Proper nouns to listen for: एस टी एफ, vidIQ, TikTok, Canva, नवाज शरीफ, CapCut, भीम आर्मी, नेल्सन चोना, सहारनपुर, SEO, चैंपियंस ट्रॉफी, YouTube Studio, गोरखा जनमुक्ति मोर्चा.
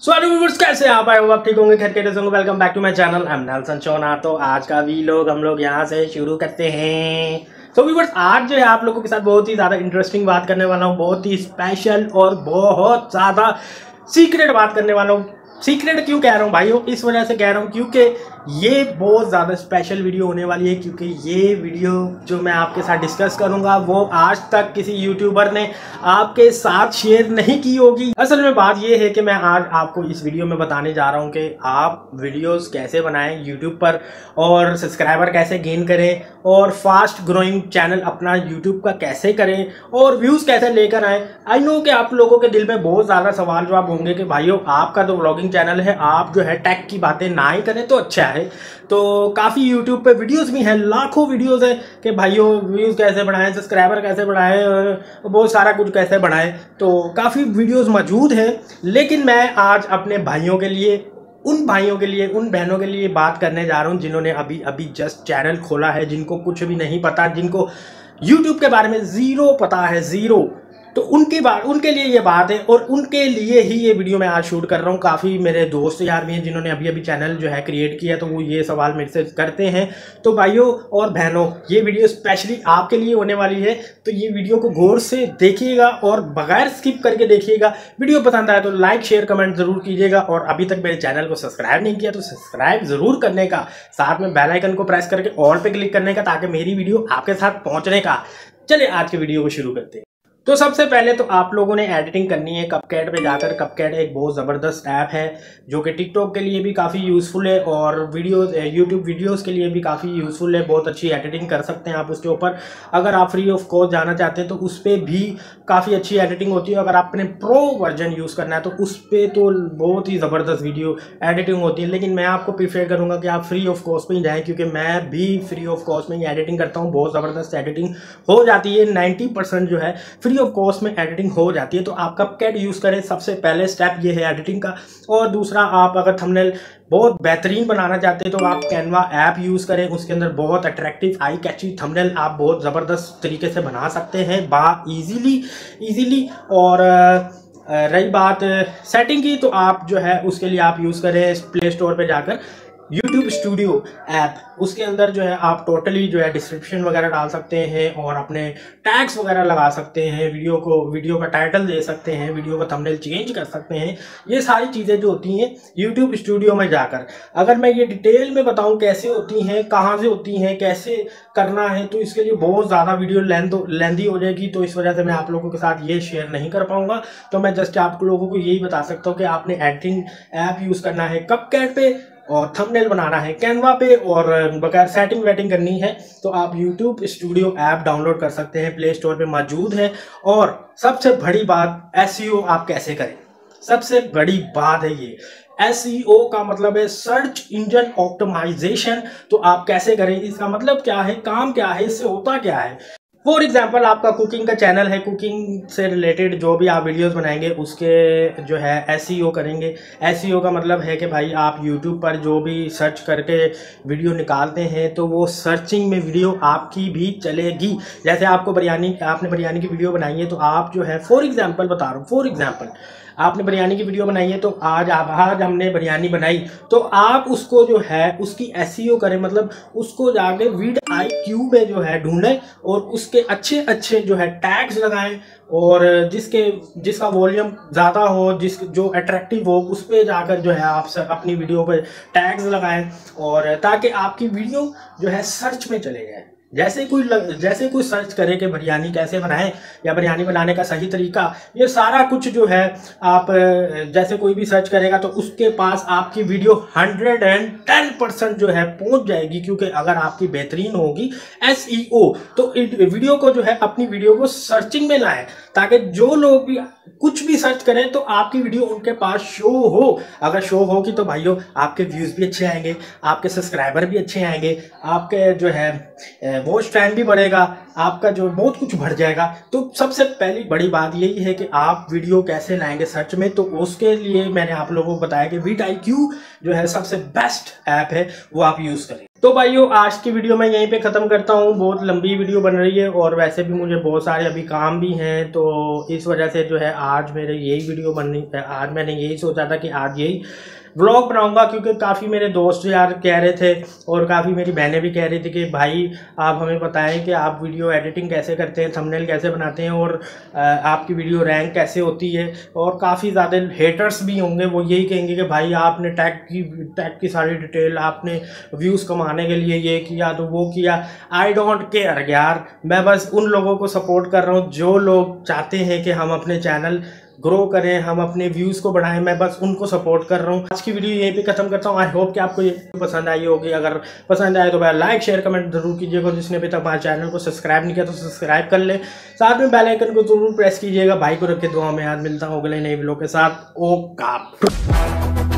So, कैसे आप आए हो, आप ठीक होंगे, खैर के दोस्तों, welcome back to my channel. I am नेल्सन चोना। तो आज का व्लॉग हम लोग यहाँ से शुरू करते हैं। तो व्यूवर्स, आज जो है आप लोगों के साथ बहुत ही ज़्यादा इंटरेस्टिंग बात करने वाला हूँ, बहुत ही स्पेशल और बहुत ज़्यादा सीक्रेट बात करने वाला हूँ। सीक्रेट क्यों कह रहा हूँ भाई, इस वजह से कह रहा हूँ क्योंकि ये बहुत ज़्यादा स्पेशल वीडियो होने वाली है। क्योंकि ये वीडियो जो मैं आपके साथ डिस्कस करूंगा वो आज तक किसी यूट्यूबर ने आपके साथ शेयर नहीं की होगी। असल में बात ये है कि मैं आज आपको इस वीडियो में बताने जा रहा हूं कि आप वीडियोस कैसे बनाएं यूट्यूब पर, और सब्सक्राइबर कैसे गेन करें, और फास्ट ग्रोइंग चैनल अपना यूट्यूब का कैसे करें, और व्यूज़ कैसे लेकर आएँ। आई नो कि आप लोगों के दिल में बहुत ज़्यादा सवाल जवाब होंगे कि भाइयों आपका तो व्लॉगिंग चैनल है, आप जो है टेक की बातें ना ही करें तो अच्छा है। तो काफ़ी YouTube पे वीडियोस भी हैं, लाखों वीडियोस हैं कि भाइयों व्यूज़ कैसे बढ़ाएं, सब्सक्राइबर कैसे बढ़ाएं, बहुत सारा कुछ कैसे बढ़ाएं। तो काफ़ी वीडियोस मौजूद हैं, लेकिन मैं आज अपने भाइयों के लिए, उन भाइयों के लिए, उन बहनों के लिए बात करने जा रहा हूँ जिन्होंने अभी अभी जस्ट चैनल खोला है, जिनको कुछ भी नहीं पता, जिनको यूट्यूब के बारे में ज़ीरो पता है, ज़ीरो। तो उनके लिए ये बात है, और उनके लिए ही ये वीडियो मैं आज शूट कर रहा हूँ। काफ़ी मेरे दोस्त यार भी हैं जिन्होंने अभी अभी चैनल जो है क्रिएट किया, तो वो ये सवाल मेरे से करते हैं। तो भाइयों और बहनों, ये वीडियो स्पेशली आपके लिए होने वाली है, तो ये वीडियो को गौर से देखिएगा और बगैर स्किप करके देखिएगा। वीडियो पसंद आए तो लाइक शेयर कमेंट ज़रूर कीजिएगा, और अभी तक मेरे चैनल को सब्सक्राइब नहीं किया तो सब्सक्राइब ज़रूर करने का, साथ में बेल आइकन को प्रेस करके ऑल पे क्लिक करने का, ताकि मेरी वीडियो आपके साथ पहुँचने का। चलिए आज के वीडियो को शुरू करते हैं। तो सबसे पहले तो आप लोगों ने एडिटिंग करनी है CapCut पे जाकर। CapCut एक बहुत ज़बरदस्त ऐप है जो कि TikTok के लिए भी काफ़ी यूज़फुल है, और वीडियोस YouTube वीडियोस के लिए भी काफ़ी यूज़फुल है। बहुत अच्छी एडिटिंग कर सकते हैं आप उसके ऊपर। अगर आप फ्री ऑफ कॉस्ट जाना चाहते हैं तो उस पर भी काफ़ी अच्छी एडिटिंग होती है। अगर आपने प्रो वर्जन यूज़ करना है तो उस पर तो बहुत ही ज़बरदस्त वीडियो एडिटिंग होती है, लेकिन मैं आपको प्रीफेयर करूँगा कि आप फ्री ऑफ कॉस्ट में ही जाएँ, क्योंकि मैं भी फ्री ऑफ कॉस्ट में ही एडिटिंग करता हूँ। बहुत ज़बरदस्त एडिटिंग हो जाती है, 90% जो है ऑफ कोर्स में एडिटिंग हो जाती है। तो आप CapCut यूज़ करें, सबसे पहले स्टेप ये है एडिटिंग का। और दूसरा, आप अगर थंबनेल बहुत बेहतरीन बनाना चाहते हैं तो आप कैनवा ऐप यूज़ करें, उसके अंदर बहुत अट्रैक्टिव आई कैची थंबनेल आप बहुत ज़बरदस्त तरीके से बना सकते हैं, ईजीली। और रही बात सेटिंग की, तो आप जो है उसके लिए आप यूज़ करें प्ले स्टोर पर जाकर YouTube स्टूडियो ऐप। उसके अंदर जो है आप टोटली जो है डिस्क्रिप्शन वगैरह डाल सकते हैं, और अपने टैग्स वगैरह लगा सकते हैं, वीडियो का टाइटल दे सकते हैं, वीडियो का थंबनेल चेंज कर सकते हैं। ये सारी चीज़ें जो होती हैं YouTube स्टूडियो में जाकर, अगर मैं ये डिटेल में बताऊं कैसे होती हैं, कहाँ से होती हैं, कैसे करना है, तो इसके लिए बहुत ज़्यादा वीडियो लेंदी हो जाएगी। तो इस वजह से मैं आप लोगों के साथ ये शेयर नहीं कर पाऊँगा। तो मैं जस्ट आप लोगों को यही बता सकता हूँ कि आपने एडिटिंग ऐप यूज़ करना है CapCut पे, और थंबनेल बनाना है कैनवा पे, और बगैर सेटिंग वेटिंग करनी है तो आप YouTube स्टूडियो ऐप डाउनलोड कर सकते हैं, प्ले स्टोर पे मौजूद है। और सबसे बड़ी बात, SEO आप कैसे करें, सबसे बड़ी बात है ये। SEO का मतलब है सर्च इंजन ऑप्टिमाइजेशन। तो आप कैसे करें, इसका मतलब क्या है, काम क्या है, इससे होता क्या है। फॉर एग्जाम्पल, आपका कुकिंग का चैनल है, कुकिंग से रिलेटेड जो भी आप वीडियोस बनाएंगे उसके जो है SEO करेंगे। SEO का मतलब है कि भाई आप YouTube पर जो भी सर्च करके वीडियो निकालते हैं तो वो सर्चिंग में वीडियो आपकी भी चलेगी। जैसे आपको बिरयानी, आपने बिरयानी की वीडियो बनाई है तो आप जो है, फॉर एग्जाम्पल बता रहा हूँ, फॉर एग्जाम्पल आपने बिरयानी की वीडियो बनाई है तो आज हमने बिरयानी बनाई, तो आप उसको जो है उसकी SEO करें, मतलब उसको जाके vidIQ में जो है ढूंढें, और उसके अच्छे अच्छे जो है टैग्स लगाएं, और जिसका वॉल्यूम ज़्यादा हो, जो अट्रैक्टिव हो, उस पर जाकर जो है आप अपनी वीडियो पर टैग्स लगाएं, और ताकि आपकी वीडियो जो है सर्च में चले जाए। जैसे कोई सर्च करे कि बिरयानी कैसे बनाएं, या बिरयानी बनाने का सही तरीका, ये सारा कुछ जो है आप जैसे कोई भी सर्च करेगा तो उसके पास आपकी वीडियो 110% जो है पहुंच जाएगी, क्योंकि अगर आपकी बेहतरीन होगी SEO। तो वीडियो को जो है, अपनी वीडियो को सर्चिंग में लाएं, ताकि जो लोग भी कुछ भी सर्च करें तो आपकी वीडियो उनके पास शो हो। अगर शो होगी तो भाइयों आपके व्यूज़ भी अच्छे आएंगे, आपके सब्सक्राइबर भी अच्छे आएंगे, आपके जो है वॉच टाइम भी बढ़ेगा, आपका जो बहुत कुछ बढ़ जाएगा। तो सबसे पहली बड़ी बात यही है कि आप वीडियो कैसे लाएंगे सर्च में। तो उसके लिए मैंने आप लोगों को बताया कि vidIQ जो है सबसे बेस्ट ऐप है, वो आप यूज़ करें। तो भाइयों आज की वीडियो मैं यहीं पे ख़त्म करता हूँ। बहुत लंबी वीडियो बन रही है और वैसे भी मुझे बहुत सारे अभी काम भी हैं, तो इस वजह से जो है आज मेरे यही वीडियो बननी है। आज मैंने यही सोचा था कि आज यही व्लॉग बनाऊंगा, क्योंकि काफ़ी मेरे दोस्त यार कह रहे थे और काफ़ी मेरी बहनें भी कह रही थी कि भाई आप हमें बताएं कि आप वीडियो एडिटिंग कैसे करते हैं, थंबनेल कैसे बनाते हैं और आपकी वीडियो रैंक कैसे होती है। और काफ़ी ज़्यादा हेटर्स भी होंगे, वो यही कहेंगे कि भाई आपने टैग की सारी डिटेल, आपने व्यूज़ कमाने के लिए ये किया तो वो किया। आई डोंट केयर यार, मैं बस उन लोगों को सपोर्ट कर रहा हूँ जो लोग चाहते हैं कि हम अपने चैनल ग्रो करें, हम अपने व्यूज़ को बढ़ाएं, मैं बस उनको सपोर्ट कर रहा हूँ। आज की वीडियो यहीं पे ख़त्म करता हूँ। आई होप कि आपको ये पसंद आई होगी। अगर पसंद आए तो भाई लाइक शेयर कमेंट ज़रूर कीजिएगा। जिसने अभी तक हमारे चैनल को सब्सक्राइब नहीं किया तो सब्सक्राइब कर लें, साथ में बेल आइकन को ज़रूर प्रेस कीजिएगा। भाई को रख के दुआ में याद मिलता हूँ अगले नए व्लॉग के साथ। ओ का